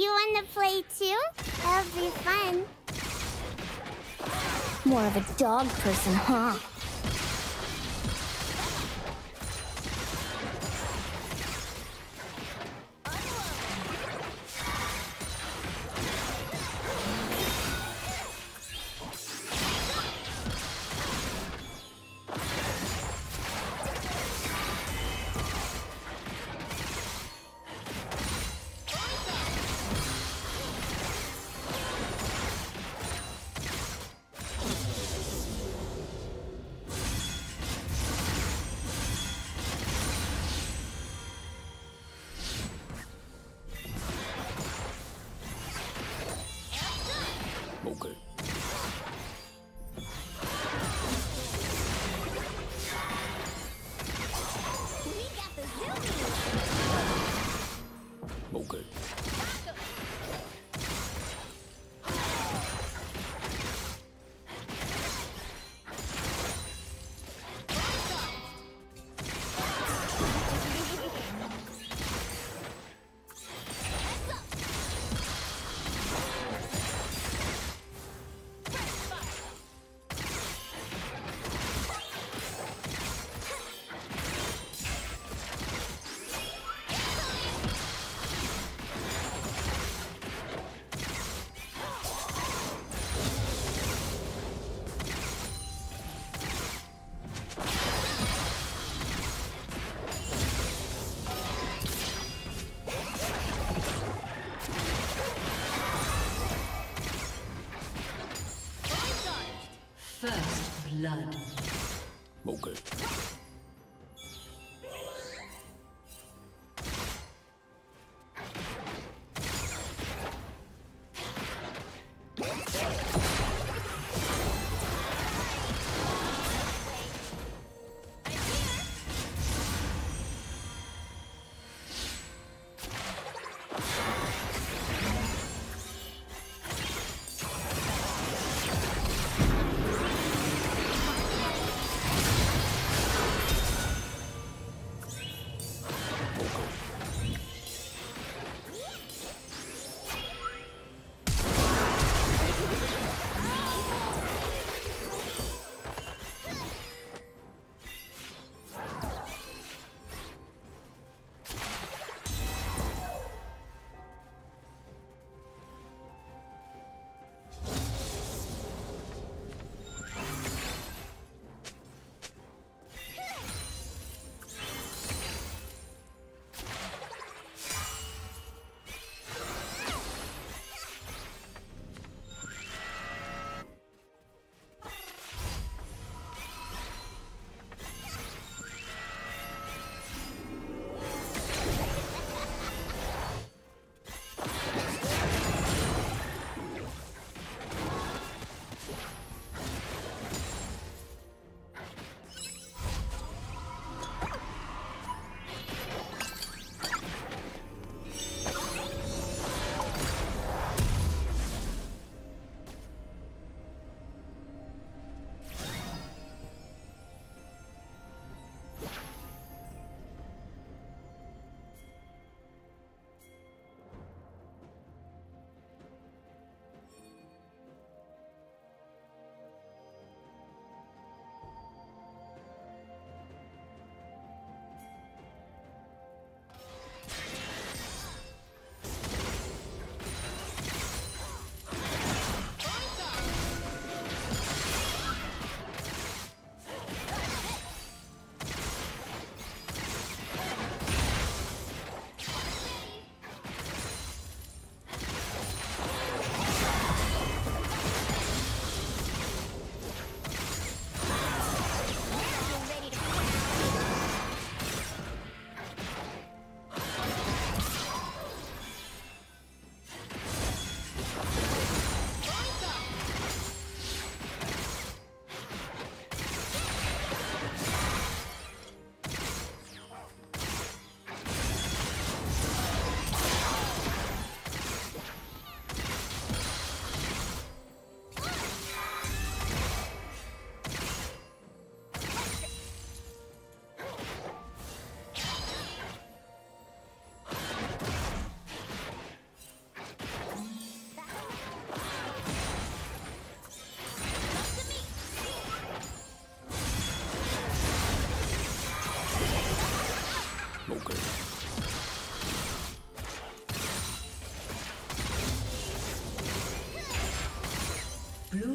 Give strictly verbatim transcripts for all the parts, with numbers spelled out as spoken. You wanna play too? That'll be fun. More of a dog person, huh? Blood. Okay.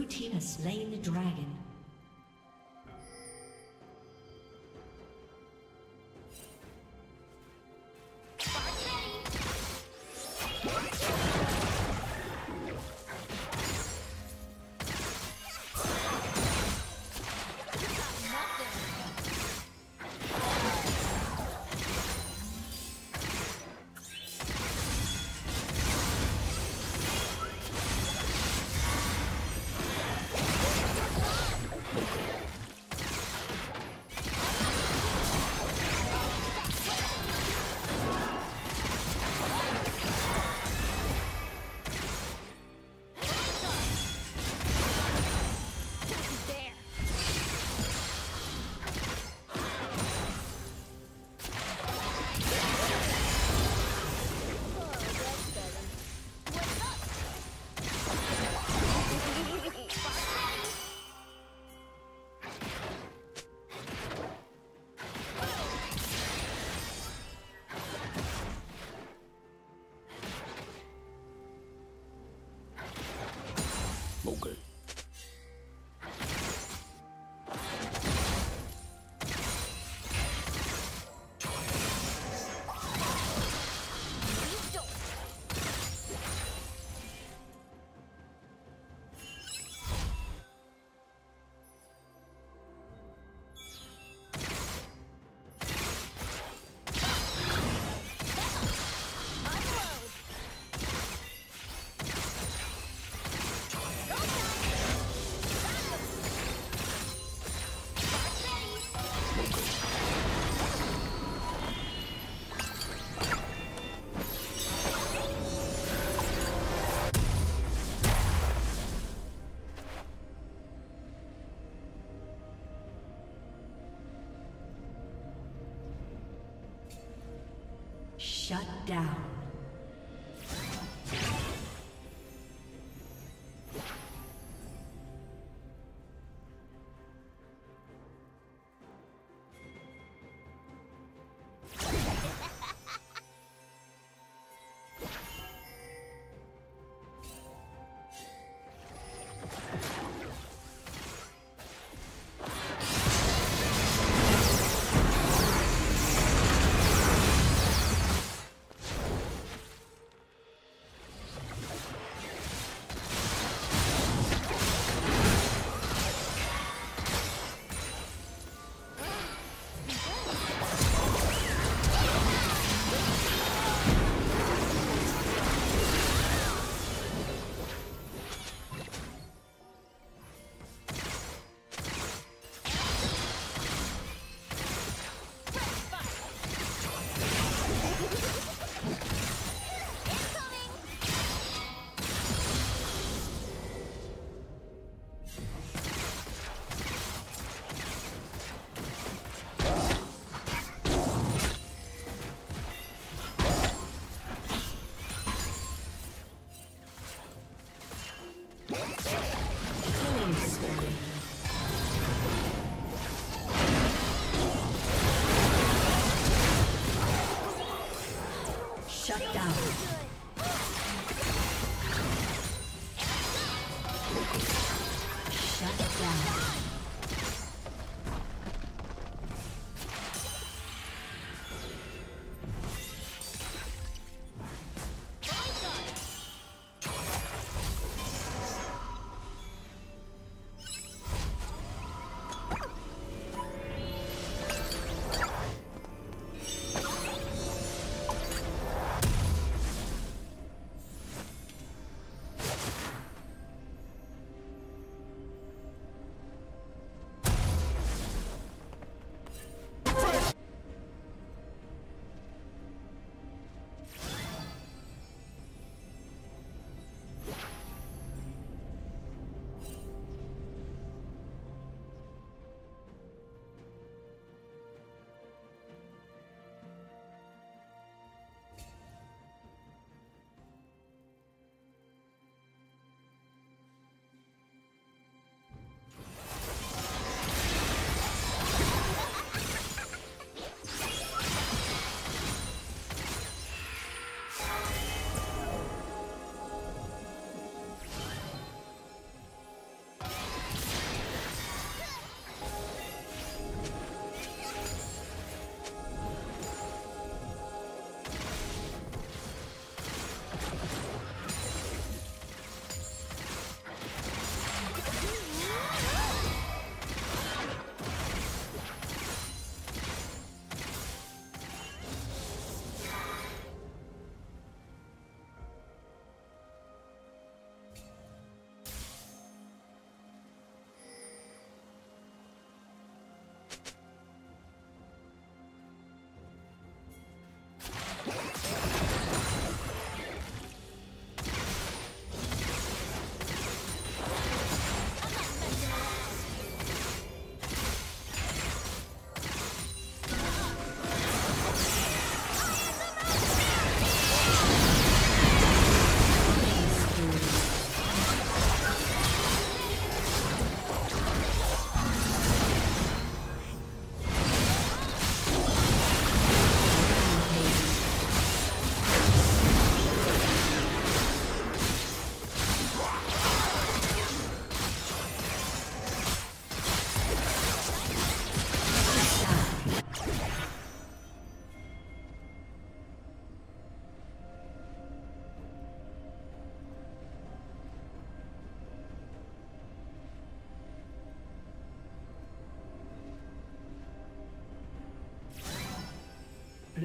Blue team has slain the dragon. Shut down.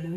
Blue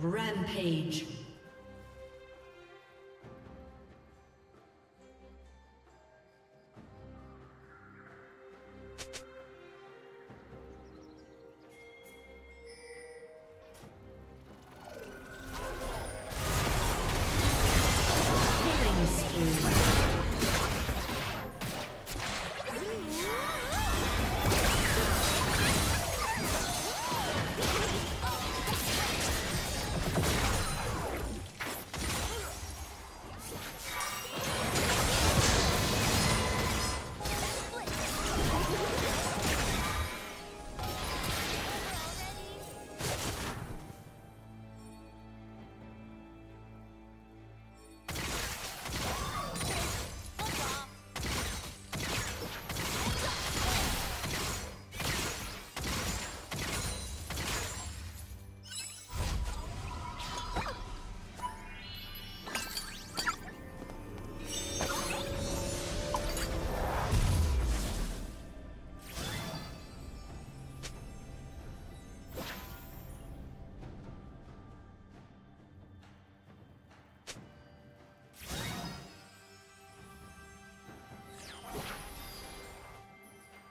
Rampage.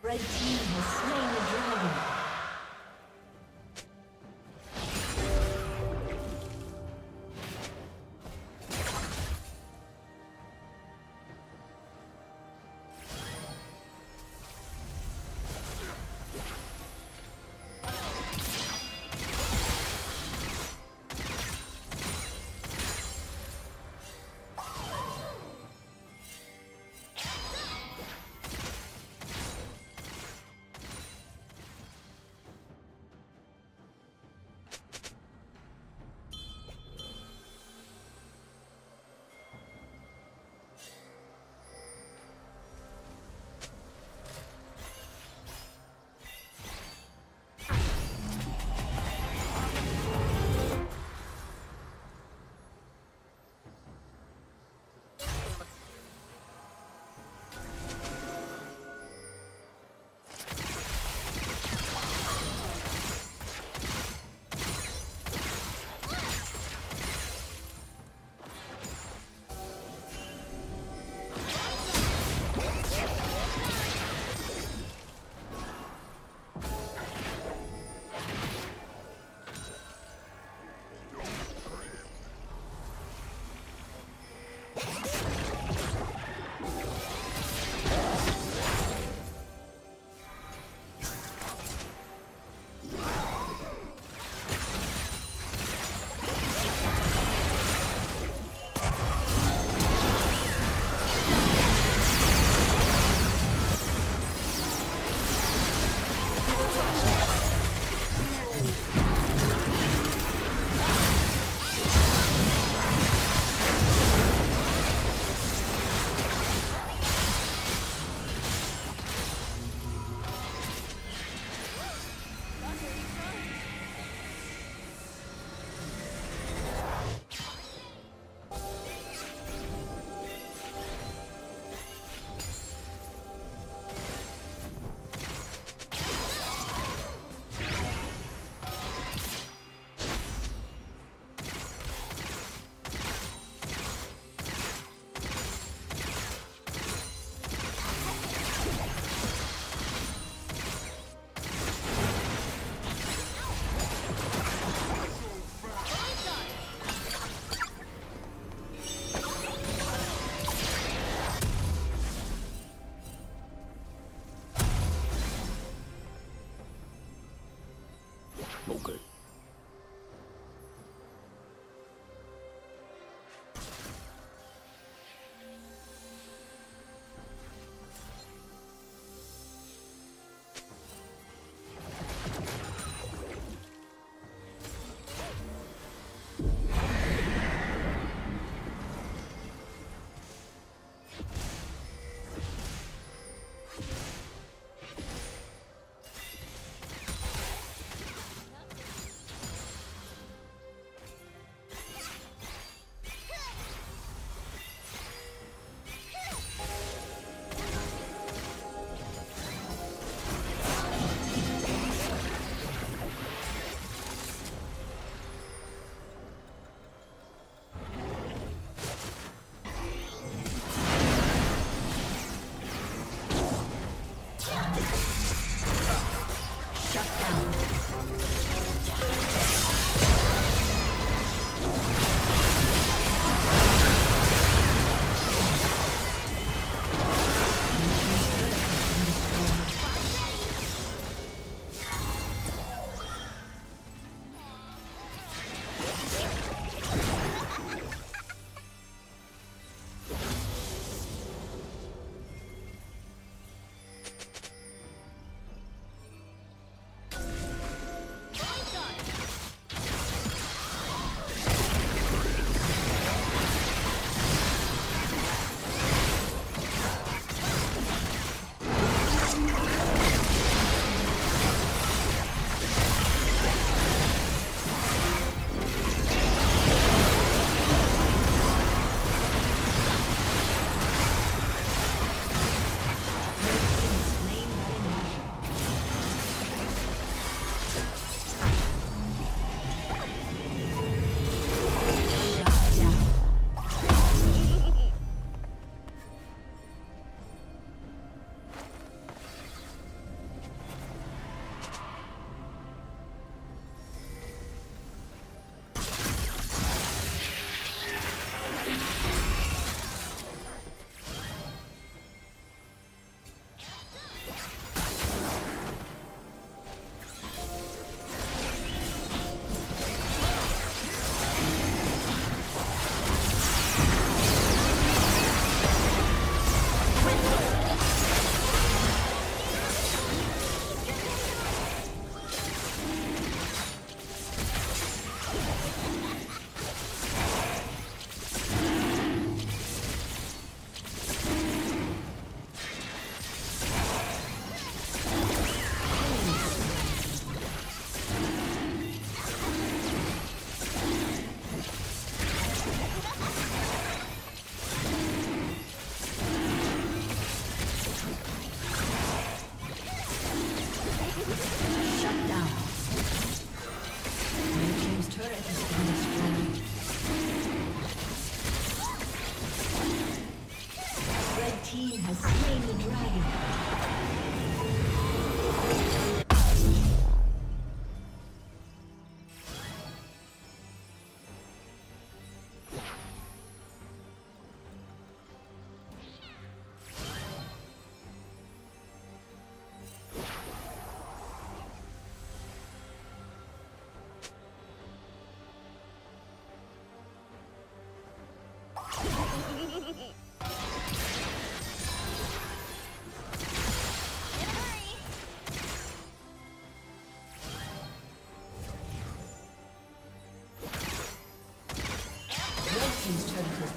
Red team has slain the dragon.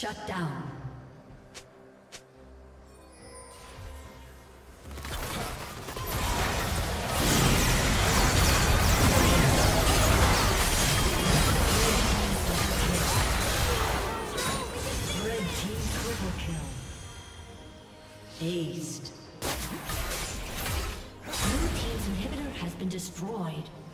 Shut down. Red team triple kill. Aced. Blue team's inhibitor has been destroyed.